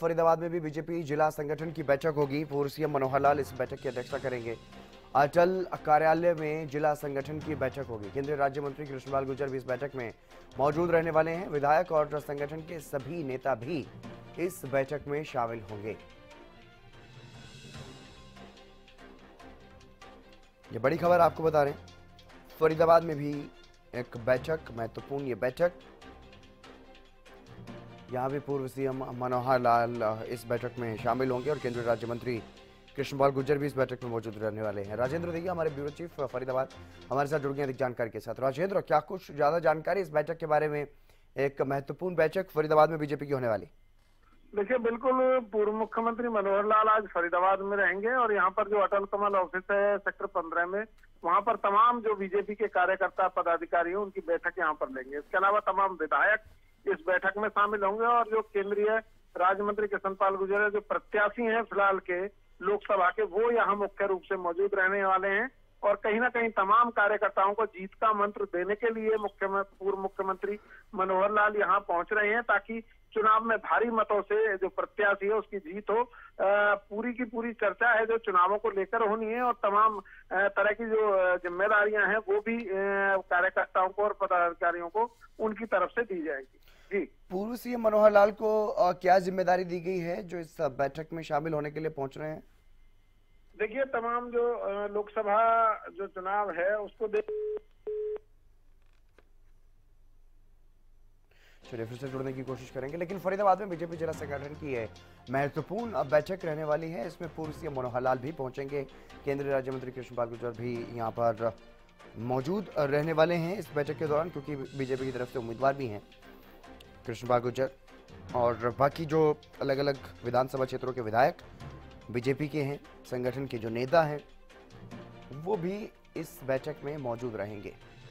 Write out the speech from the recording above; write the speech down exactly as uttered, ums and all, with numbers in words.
फरीदाबाद में भी बीजेपी जिला संगठन की बैठक होगी। पूर्व सीएम मनोहर लाल इस बैठक की अध्यक्षता करेंगे। अटल कार्यालय में जिला संगठन की बैठक होगी। केंद्रीय राज्य मंत्री कृष्णपाल गुर्जर भी इस बैठक में मौजूद रहने वाले हैं। विधायक और संगठन के सभी नेता भी इस बैठक में शामिल होंगे। ये बड़ी खबर आपको बता रहे हैं, फरीदाबाद में भी एक बैठक, महत्वपूर्ण ये बैठक। यहाँ भी पूर्व सीएम मनोहर लाल इस बैठक में शामिल होंगे और केंद्रीय राज्य मंत्री कृष्णपाल गुर्जर भी इस बैठक में मौजूद रहने वाले हैं। राजेंद्र देखिए हमारे ब्यूरो चीफ फरीदाबाद हमारे साथ जुड़ गए अधिक जानकारी के साथ। राजेंद्र, क्या कुछ ज्यादा जानकारी इस बैठक के बारे में? एक महत्वपूर्ण बैठक फरीदाबाद में बीजेपी की होने वाली। देखिए बिल्कुल, पूर्व मुख्यमंत्री मनोहर लाल आज फरीदाबाद में रहेंगे और यहाँ पर जो अटल कमल ऑफिस है सेक्टर पंद्रह में, वहाँ पर तमाम जो बीजेपी के कार्यकर्ता पदाधिकारी हैं उनकी बैठक यहाँ पर लेंगे। इसके अलावा तमाम विधायक इस बैठक में शामिल होंगे और जो केंद्रीय राज्य मंत्री कृष्णपाल गुर्जर जो प्रत्याशी हैं फिलहाल के लोकसभा के, वो यहाँ मुख्य रूप से मौजूद रहने वाले हैं और कहीं ना कहीं तमाम कार्यकर्ताओं को जीत का मंत्र देने के लिए मुख्यमंत्री पूर्व मुख्यमंत्री मनोहर लाल यहाँ पहुंच रहे हैं ताकि चुनाव में भारी मतों से जो प्रत्याशी है उसकी जीत हो। आ, पूरी की पूरी चर्चा है जो चुनावों को लेकर होनी है और तमाम तरह की जो जिम्मेदारियां हैं वो भी कार्यकर्ताओं को और पदाधिकारियों को उनकी तरफ से दी जाएगी। जी, पूर्व सीएम मनोहर लाल को क्या जिम्मेदारी दी गई है जो इस बैठक में शामिल होने के लिए पहुंच रहे हैं? देखिए तमाम जो लोकसभा जो चुनाव है उसको देख चलिए फिर से जुड़ने की कोशिश करेंगे। लेकिन फरीदाबाद में बीजेपी जिला संगठन की है महत्वपूर्ण बैठक रहने वाली है। इसमें पूर्व सीएम मनोहर लाल भी पहुंचेंगे, केंद्रीय राज्य मंत्री कृष्णपाल गुर्जर भी यहां पर मौजूद रहने वाले हैं इस बैठक के दौरान, क्योंकि बीजेपी की तरफ से उम्मीदवार भी हैं कृष्णपाल गुर्जर और बाकी जो अलग अलग विधानसभा क्षेत्रों के विधायक बीजेपी के हैं, संगठन के जो नेता हैं वो भी इस बैठक में मौजूद रहेंगे।